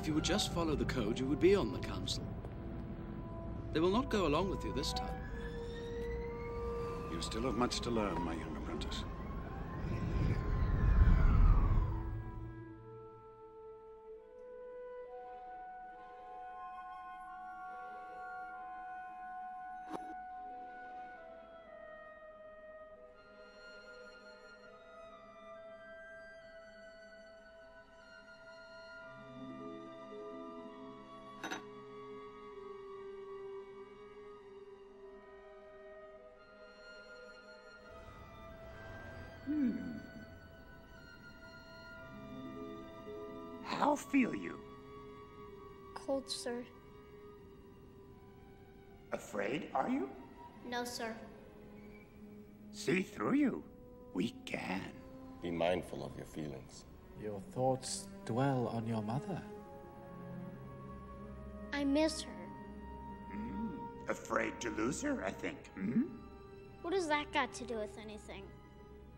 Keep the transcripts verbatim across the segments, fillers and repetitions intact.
If you would just follow the code, you would be on the council. They will not go along with you this time. You still have much to learn, my young apprentice. How feel you? Cold, sir. Afraid, are you? No, sir. See through you. We can. Be mindful of your feelings. Your thoughts dwell on your mother. I miss her. Mm, afraid to lose her, I think. Mm? What does that got to do with anything?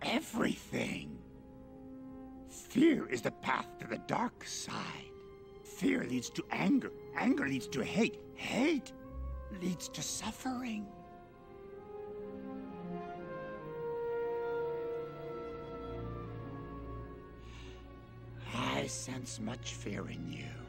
Everything. Fear is the path to the dark side. Fear leads to anger. Anger leads to hate. Hate leads to suffering. I sense much fear in you.